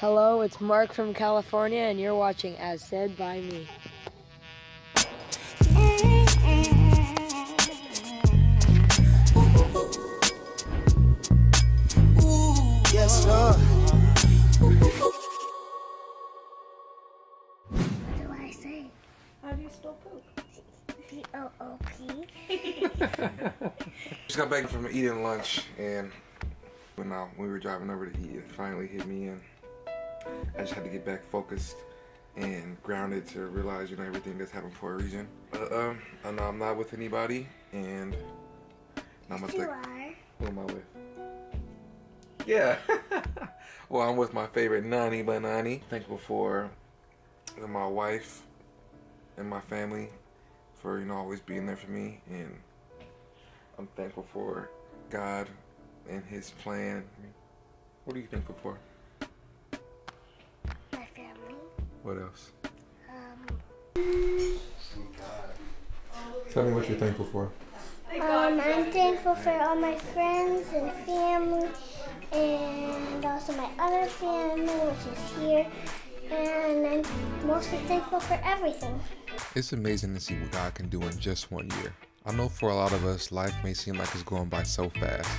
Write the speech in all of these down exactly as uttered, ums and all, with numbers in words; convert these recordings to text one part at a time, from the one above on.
Hello, it's Mark from California, and you're watching As Said By Me. Yes, sir. What do I say? How do you spell poop? P O O P. Just got back from eating lunch, and when uh, we were driving over to eat, it finally hit me in. I just had to get back focused and grounded to realize, you know, everything that's happened for a reason. Uh, um, and I'm not with anybody, and I'm with, yes, like, who am I with? Yeah. Well, I'm with my favorite Nani by Nani. Thankful for my wife and my family for, you know, always being there for me, and I'm thankful for God and His plan. What are you thankful for? What else? Um, Tell me what you're thankful for. Um, I'm thankful for all my friends and family, and also my other family, which is here. And I'm mostly thankful for everything. It's amazing to see what God can do in just one year. I know for a lot of us, life may seem like it's going by so fast,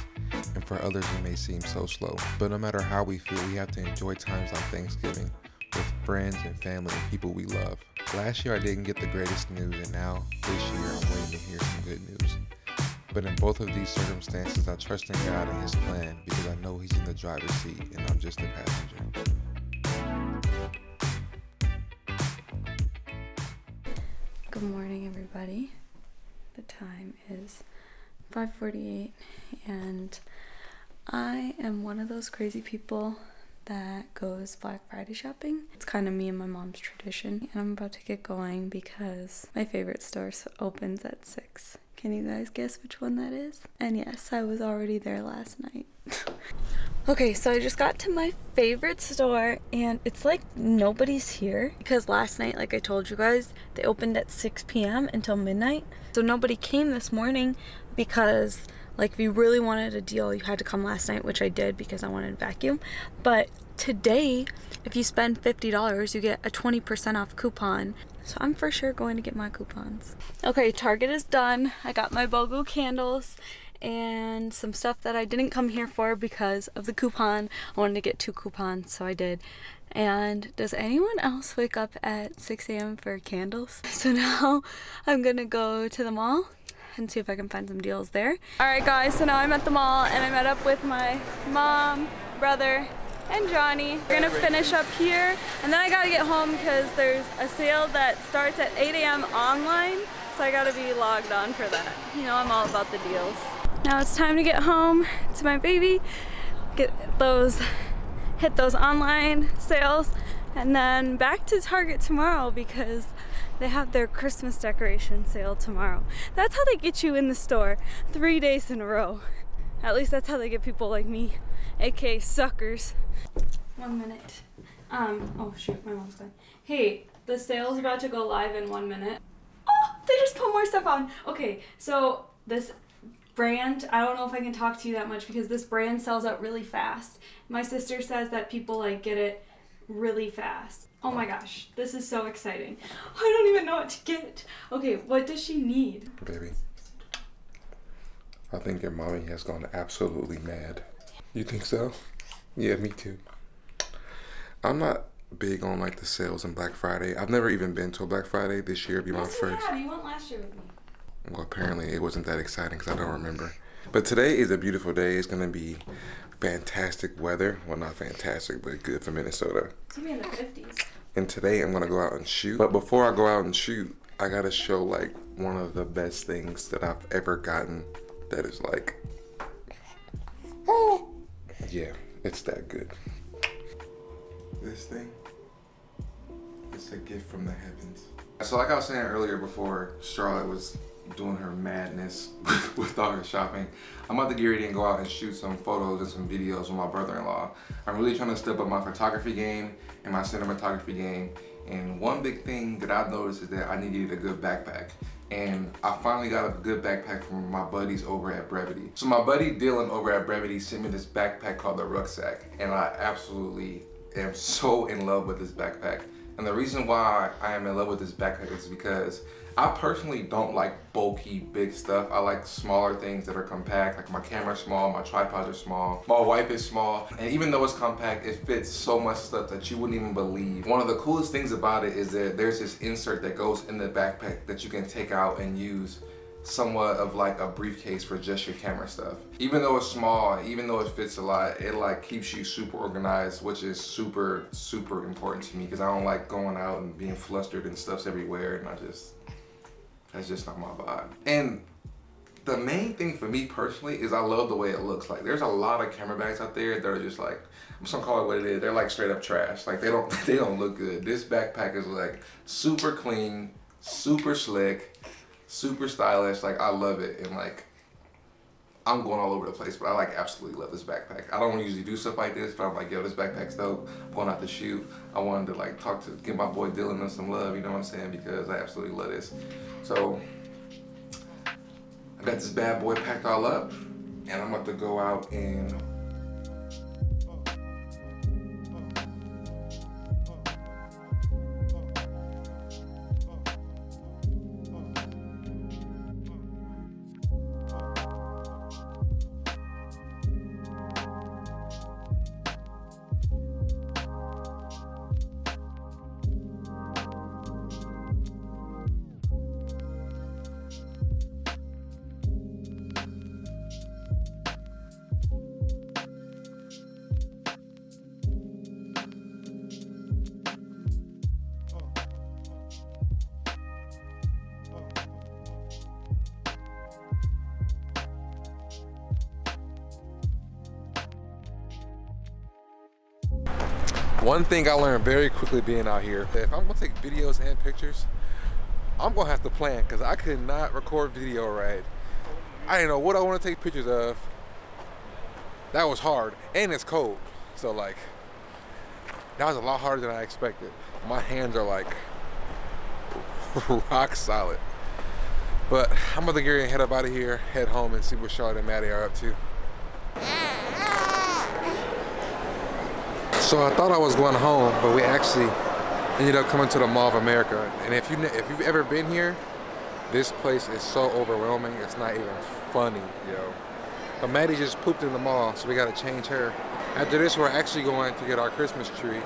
and for others it may seem so slow. But no matter how we feel, we have to enjoy times like Thanksgiving, with friends and family and people we love. Last year I didn't get the greatest news, and now this year I'm waiting to hear some good news. But in both of these circumstances, I trust in God and His plan, because I know He's in the driver's seat and I'm just a passenger. Good morning, everybody. The time is five forty-eight, and I am one of those crazy people that goes Black Friday shopping. It's kind of me and my mom's tradition, and I'm about to get going because my favorite store opens at six. Can you guys guess which one that is? And yes, I was already there last night. Okay, so I just got to my favorite store, and it's like nobody's here because last night, like I told you guys, they opened at six P M until midnight. So nobody came this morning because, like, if you really wanted a deal, you had to come last night, which I did because I wanted a vacuum. But today, if you spend fifty dollars, you get a twenty percent off coupon. So I'm for sure going to get my coupons. Okay, Target is done. I got my BOGO candles and some stuff that I didn't come here for because of the coupon. I wanted to get two coupons, so I did. And does anyone else wake up at six A M for candles? So now I'm gonna go to the mall and see if I can find some deals there. All right, guys, so now I'm at the mall, and I met up with my mom, brother, and Johnny. We're gonna finish up here, and then I gotta get home because there's a sale that starts at eight A M online, so I gotta be logged on for that. You know, I'm all about the deals. Now it's time to get home to my baby, get those, hit those online sales, and then back to Target tomorrow because they have their Christmas decoration sale tomorrow. That's how they get you in the store three days in a row. At least that's how they get people like me, aka suckers. One minute. Um, oh shoot, my mom's gone. Hey, the sale's about to go live in one minute. Oh, they just put more stuff on. Okay, so this brand, I don't know if I can talk to you that much because this brand sells out really fast. My sister says that people like get it really fast. Oh my gosh, this is so exciting. I don't even know what to get. Okay, what does she need? Baby, I think your mommy has gone absolutely mad. You think so? Yeah, me too. I'm not big on like the sales and Black Friday. I've never even been to a Black Friday. This year be my first. Yeah, you went last year with me. Well, apparently it wasn't that exciting because I don't remember. But today is a beautiful day. It's gonna be fantastic weather. Well, not fantastic, but good for Minnesota. It's gonna be in the fifties. And today I'm gonna go out and shoot. But before I go out and shoot, I gotta show like one of the best things that I've ever gotten that is like, yeah, it's that good. This thing, it's a gift from the heavens. So like I was saying earlier before Charlotte was doing her madness with all her shopping, I'm about to get ready and go out and shoot some photos and some videos with my brother-in-law. I'm really trying to step up my photography game and my cinematography game. And one big thing that I've noticed is that I needed a good backpack. And I finally got a good backpack from my buddies over at Brevité. So my buddy Dylan over at Brevité sent me this backpack called the Rucksack, and I absolutely am so in love with this backpack. And the reason why I am in love with this backpack is because I personally don't like bulky, big stuff. I like smaller things that are compact. Like my camera's small, my tripods are small, my wife is small. And even though it's compact, it fits so much stuff that you wouldn't even believe. One of the coolest things about it is that there's this insert that goes in the backpack that you can take out and use somewhat of like a briefcase for just your camera stuff. Even though it's small, even though it fits a lot, it like keeps you super organized, which is super, super important to me because I don't like going out and being flustered and stuff's everywhere, and I just, that's just not my vibe. And the main thing for me personally is I love the way it looks. Like there's a lot of camera bags out there that are just like, I'm just gonna call it what it is. They're like straight up trash. Like they don't, they don't look good. This backpack is like super clean, super slick, super stylish. Like I love it. And like, I'm going all over the place, but I like absolutely love this backpack. I don't usually do stuff like this, but I'm like, yo, this backpack's dope. I'm going out to shoot. I wanted to like talk to, give my boy Dylan some love, you know what I'm saying? Because I absolutely love this. So I got this bad boy packed all up and I'm about to go out and one thing I learned very quickly being out here, that if I'm gonna take videos and pictures, I'm gonna have to plan, because I could not record video right. I didn't know what I want to take pictures of. That was hard, and it's cold. So like, that was a lot harder than I expected. My hands are like rock solid. But I'm about to get ready and head up out of here, head home and see what Charlotte and Maddie are up to. So I thought I was going home, but we actually ended up coming to the Mall of America. And if, you, if you've ever been here, this place is so overwhelming, it's not even funny, yo. But Maddie just pooped in the mall, so we gotta change her. After this, we're actually going to get our Christmas tree,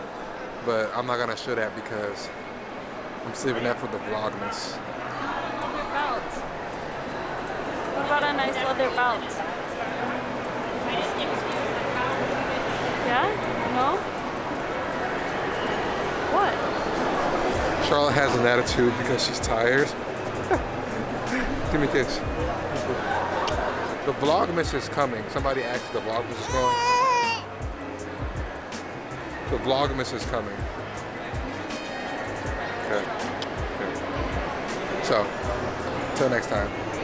but I'm not gonna show that because I'm saving that for the vlogmas. Leather belt. What about a nice leather belt? Yeah? No? What? Charlotte has an attitude because she's tired. Give me this. The vlogmas is coming. Somebody asked the vlogmas is going. The vlogmas is coming. Okay. Okay. So, till next time.